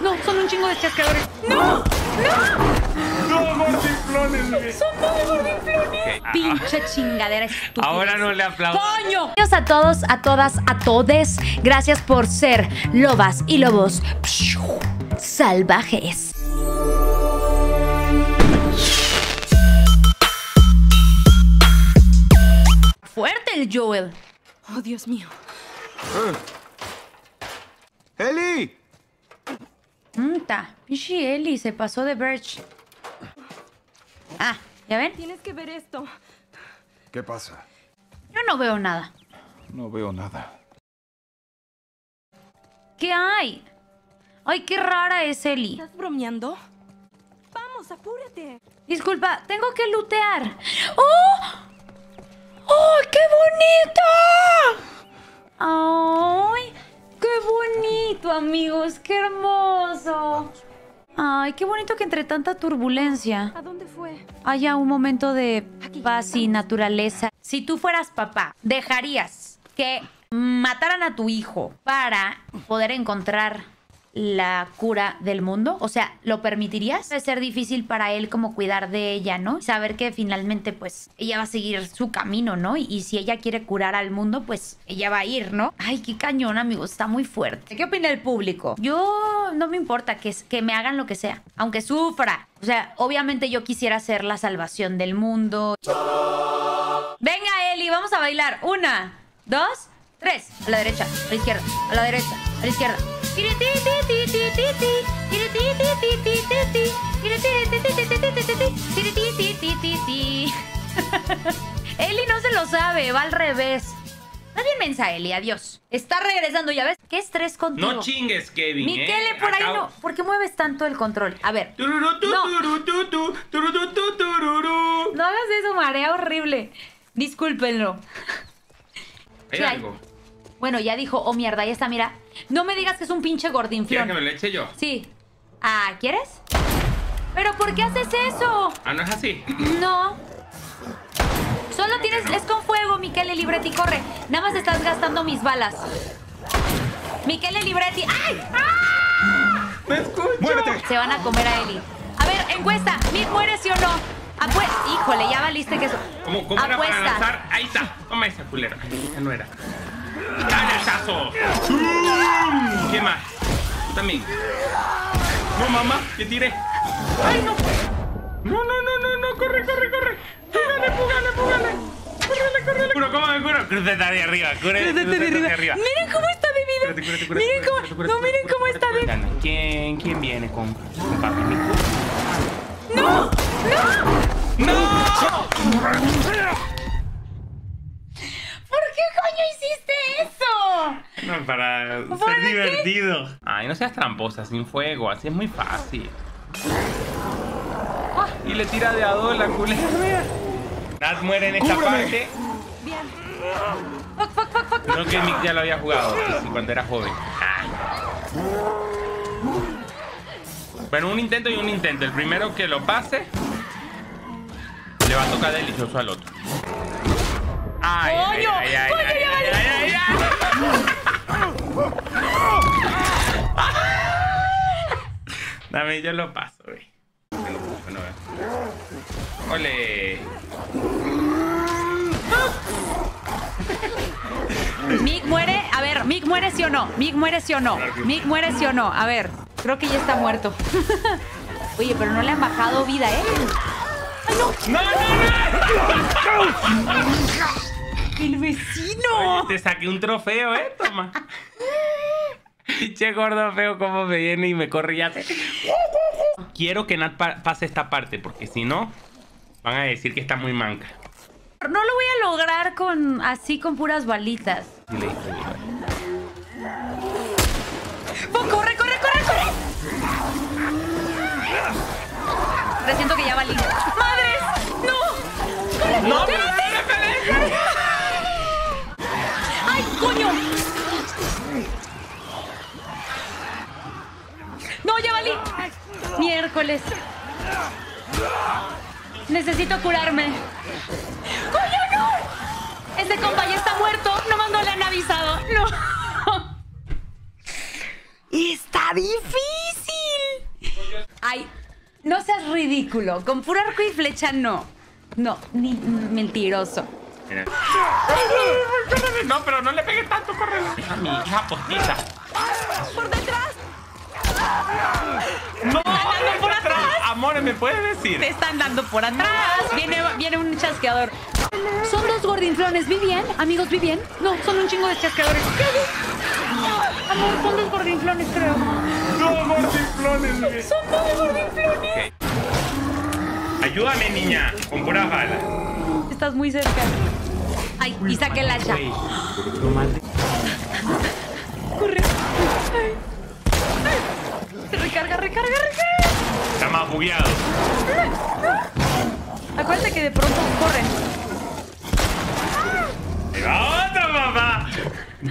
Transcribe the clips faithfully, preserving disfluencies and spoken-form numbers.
No, son un chingo de chasqueadores. ¡No! ¡No! ¡No, gordinflones! No, ¡son todos gordinflones! Pinche chingadera estúpida. Ahora no le aplaudo. ¡Coño! Gracias a todos, a todas, a todes. Gracias por ser lobas y lobos salvajes. Fuerte el Joel. Oh, Dios mío. Eh. ¡Ellie! Mta, pichi Ellie se pasó de Birch. Ah, ¿ya ven? Tienes que ver esto. ¿Qué pasa? Yo no veo nada. No veo nada. ¿Qué hay? Ay, qué rara es Ellie. ¿Estás bromeando? Vamos, apúrate. Disculpa, tengo que lootear. ¡Oh! ¡Oh, qué bonito! ¡Ay! ¡Qué bonito, amigos! ¡Qué hermoso! ¡Ay, qué bonito que entre tanta turbulencia ¿a dónde fue? Haya un momento de paz y naturaleza! Si tú fueras papá, ¿dejarías que mataran a tu hijo para poder encontrar la cura del mundo? O sea, ¿lo permitirías? Debe ser difícil para él como cuidar de ella, ¿no? Saber que finalmente, pues, ella va a seguir su camino, ¿no? Y, y si ella quiere curar al mundo, pues, ella va a ir, ¿no? Ay, qué cañón, amigos, está muy fuerte. ¿Qué opina el público? Yo, no me importa que, que me hagan lo que sea, aunque sufra. O sea, obviamente yo quisiera ser la salvación del mundo. Venga, Ellie, vamos a bailar. Una, dos, tres. A la derecha, a la izquierda, a la derecha, a la izquierda. Ellie no se lo sabe, va al revés. Más bien mensa, Ellie, adiós. Está regresando, ya ves. ¿Qué estrés contigo? No chingues, Kevin. Miguel, por ahí no. ¿Por qué mueves tanto el control? A ver. No, no hagas eso, marea horrible. Discúlpenlo. Hay algo. Bueno, ya dijo, oh mierda, ahí está, mira. No me digas que es un pinche gordinflón. ¿Quieres que me lo eche yo? Sí. Ah, ¿quieres? ¿Pero por qué haces eso? Ah, ¿no es así? No. Solo creo tienes... No. Es con fuego, Michele Libretti, corre. Nada más estás gastando mis balas. Michele Libretti... ¡Ay! ¡Ah! ¡Me escucho! ¡Muérete! Se van a comer a Ellie. A ver, encuesta. ¿Mid muere sí o no? Apue... Híjole, ya valiste que eso... ¿Cómo, cómo era para lanzar? Ahí está. Toma esa culera. Esa no era. ¡Callachazo! ¿Qué más? Tú también. No, mamá, te tiré. ¡Ay, no! No, no, no, no, no, corre, corre, corre. ¡Púgale, púgale, púgale! ¡Córrele, córrele! Curo, ¿cómo me curo? Cruzate de arriba, cúrate de arriba. Miren cómo está mi vida. Miren cómo. No, miren cómo está mi. ¿Quién, quién viene con papi? ¡No! ¡No! ¡No! ¿Por qué coño hiciste eso? No, para ser divertido. Ay, no seas tramposa, sin fuego, así es muy fácil. Ah. Y le tira de a dos la culera. Nat muere en esta ¡cúbrame! Parte. Bien. Fuck, fuck, fuck, fuck. Creo que Mick ya lo había jugado cuando era joven. Ah. Bueno, un intento y un intento. El primero que lo pase le va a tocar delicioso al otro. ¡Ay, coño! Ay, ay, coño, ay, ay, ay, ay, ay, ay. Dame, yo lo paso, güey. No lo puedo, no veo. ¡Ole! Mick muere, a ver, Mick muere sí o no. Mick muere sí o no. Mick muere sí o no. A ver, creo que ya está muerto. Oye, pero no le han bajado vida, ¿eh? ¡Ay, no! ¡No, no, no! ¡El vecino! Oye, te saqué un trofeo, ¿eh? Toma. Che, gordo feo, cómo me viene y me corre ya. Quiero que Nat pa pase esta parte, porque si no, van a decir que está muy manca. No lo voy a lograr con así, con puras balitas. ¡Oh, corre, corre, corre, corre! Presiento que ya valí. ¡Madres! ¡No! ¡Corre, no! ¡No! ¡Ay, coño! ¡No, ya valí! Miércoles. Necesito curarme. ¡Coño, no! Este compa ya está muerto. Nomás no le han avisado. ¡No! ¡Está difícil! Ay, no seas ridículo. Con puro arco y flecha no. No, ni mentiroso. Mira. No, pero no le pegué tanto, córrele. A mi hija postiza. ¡Por detrás! ¡No! ¡Dando por atrás! Amores, ¿me puedes decir? Te están dando por atrás. Viene, viene un chasqueador. Son dos gordinflones. ¿Vi bien? Amigos, ¿vi bien? No, son un chingo de chasqueadores. Amor, son dos gordinflones, creo. ¡No, gordinflones! Me. ¡Son dos gordinflones! Okay. Ayúdame, niña, con pura bala. Estás muy cerca. Ay, y saqué el hacha. Corre. Ay. Ay. Recarga, recarga, recarga. Está más bugueado. Acuérdate que de pronto corren. ¡Ahí va otra, mamá!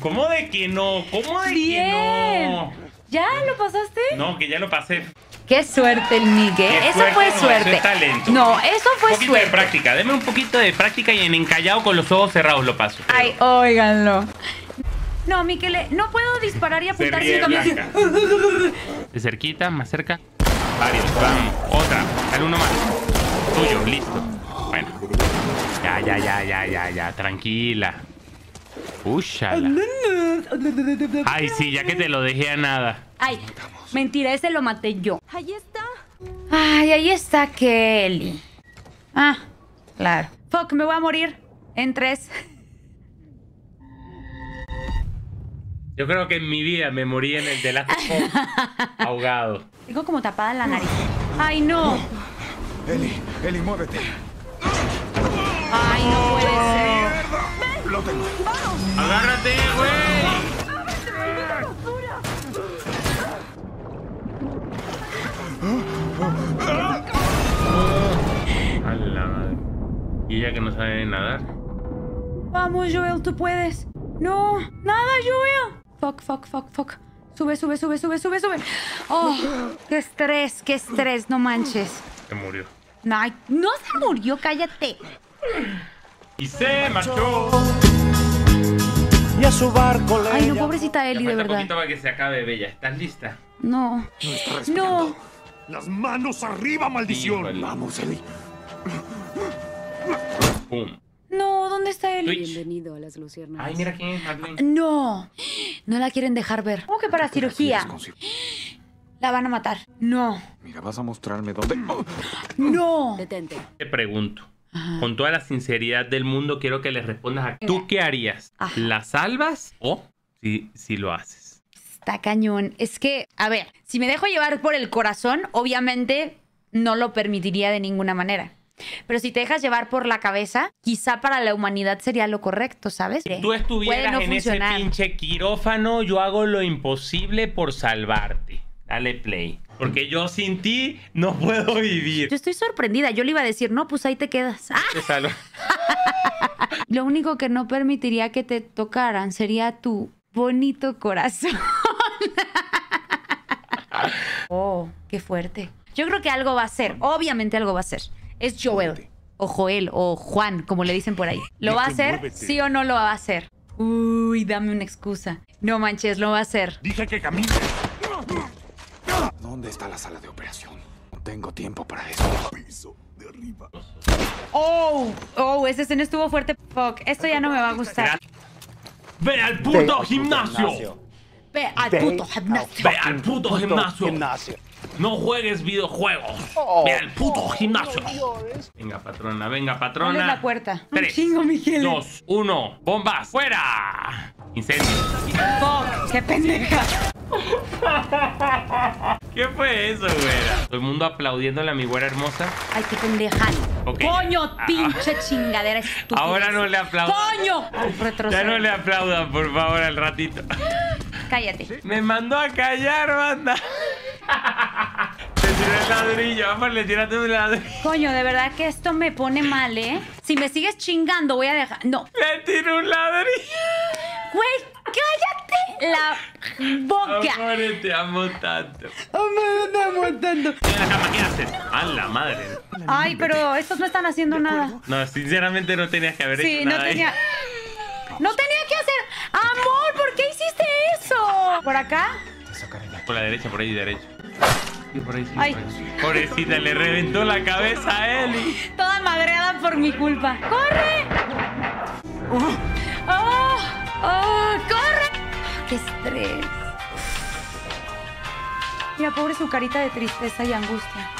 ¿Cómo de que no? ¿Cómo de Bien. que no? ¿Ya lo pasaste? No, que ya lo pasé. ¡Qué suerte el Miguel! Eso suerte, fue no, suerte. Eso es talento. No, eso fue suerte. Un poquito suerte. de práctica. Deme un poquito de práctica y en encallado con los ojos cerrados lo paso. Pero... Ay, óiganlo. No, Miguel, no puedo disparar y apuntar sin camisa. De cerquita, más cerca. Varios, vamos. Otra. Dale uno más. Tuyo, listo. Bueno. Ya, ya, ya, ya, ya, ya. Tranquila. Úchala. Ay, sí, ya que te lo dejé a nada. Ay, mentira, ese lo maté yo. Ahí está. Ay, ahí está Kelly. Ah, claro. Fuck, me voy a morir en tres. Yo creo que en mi vida me morí en el de la ahogado. Tengo como tapada la nariz. Ay, no. Ellie, Ellie, muévete. Ay, no puede ser. Ven. Lo tengo. Vamos. Agárrate, güey. A la madre. Y ella que no sabe nadar. Vamos, Joel, tú puedes. No, nada, Joel. Fuck, fuck, fuck, fuck. Sube, sube, sube, sube, sube, sube. Oh, qué estrés, qué estrés, no manches. Se murió. No, no se murió, cállate. Y se marchó. Y a su barco le. Ay, no, pobrecita Ellie, de verdad. Poquito para que se acabe, bella. ¿Estás lista? No. No. Las manos arriba, maldición. Sí, vamos, Ellie. Pum. No, ¿dónde está Ellie? Bienvenido a las luciernas. Ay, mira quién es, Marlene. No. No la quieren dejar ver. ¿Cómo que para cirugía? La van a matar. No. Mira, vas a mostrarme dónde. No. Detente. Te pregunto. Ajá. Con toda la sinceridad del mundo, quiero que le respondas a tú qué harías. Ajá. ¿La salvas o si, si lo haces? Está cañón. Es que, a ver, si me dejo llevar por el corazón, obviamente no lo permitiría de ninguna manera. Pero si te dejas llevar por la cabeza, quizá para la humanidad sería lo correcto, ¿sabes? Si tú estuvieras en ese pinche quirófano, yo hago lo imposible por salvarte. Dale play. Porque yo sin ti no puedo vivir. Yo estoy sorprendida. Yo le iba a decir, no, pues ahí te quedas. ¡Ah! Lo único que no permitiría que te tocaran sería tu bonito corazón. Oh, qué fuerte. Yo creo que algo va a ser. Obviamente algo va a ser. Es Joel o Joel o Juan, como le dicen por ahí. ¿Lo va a hacer? ¿Sí o no lo va a hacer? Uy, dame una excusa. No manches, lo va a hacer. Dije que camine. ¿Dónde está la sala de operación? No tengo tiempo para eso. Piso de arriba. Oh, oh, ese escena estuvo fuerte. Fuck, esto ya no me va a gustar. ¡Ve al puto gimnasio! ¡Ve al puto gimnasio! ¡Ve al puto gimnasio! ¡No juegues videojuegos! ¡Ve al puto gimnasio! Venga, patrona, venga, patrona. ¿Cuál es la puerta? tres, dos, uno, bombas, fuera. Incendio. ¡Fuck! ¡Qué pendeja! ¿Qué fue eso, güera? Todo el mundo aplaudiéndole a mi güera hermosa. Ay, qué pendeja. Okay. Coño, pinche chingadera estúpida. Ahora no le aplaudan. ¡Coño! Ya no le aplaudan, por favor, al ratito. Cállate. ¿Sí? Me mandó a callar, banda. Te tiré el ladrillo. Vamos, le tiraste un ladrillo. Coño, de verdad que esto me pone mal, ¿eh? Si me sigues chingando, voy a dejar... No. Le tiré un ladrillo. Güey. ¡Cállate la boca! Amor, te amo tanto. Amor, te amo tanto. En la cama, ¿qué haces? ¡A la madre! Ay, pero estos no están haciendo nada. No, sinceramente no tenías que haber sí, hecho no nada. Sí, tenía... no tenía que hacer. ¡Amor, ¿por qué hiciste eso? ¿Por acá? Por la derecha, por ahí derecho. Pobrecita. Ay. Pobrecita, le reventó la cabeza a Ellie. Toda madreada por mi culpa. ¡Corre! ¡Oh! ¡Oh! ¡Oh! ¡Corre! ¡Qué estrés! Mira, pobre su carita de tristeza y angustia.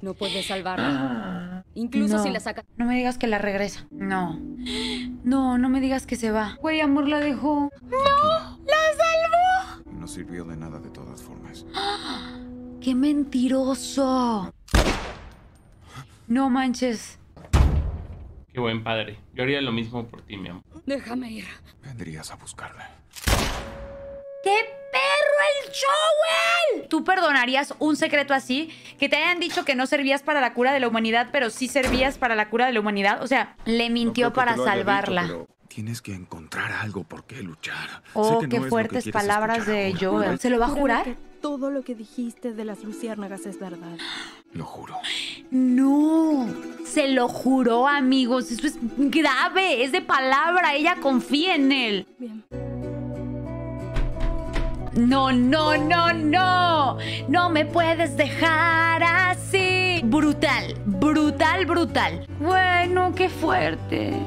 No puedes salvarla. Ah, Incluso no. si la sacas. No me digas que la regresa. No. No, no me digas que se va. Güey, amor, la dejó. ¡No! ¡La salvó! No sirvió de nada de todas formas. ¡Ah! ¡Qué mentiroso! No manches. Qué buen padre. Yo haría lo mismo por ti, mi amor. Déjame ir. Vendrías a buscarla. ¡Qué perro el Joel! ¿Tú perdonarías un secreto así? Que te hayan dicho que no servías para la cura de la humanidad, pero sí servías para la cura de la humanidad. O sea, le mintió no para salvarla. Dicho, pero tienes que encontrar algo por qué luchar. Oh, qué no fuertes palabras de Joel. ¿Se lo va a jurar? Todo lo que dijiste de las luciérnagas es verdad. Lo juro. No, se lo juró, amigos. Eso es grave, es de palabra. Ella confía en él. Bien. No, no, no, no. No me puedes dejar así. Brutal, brutal, brutal. Bueno, qué fuerte.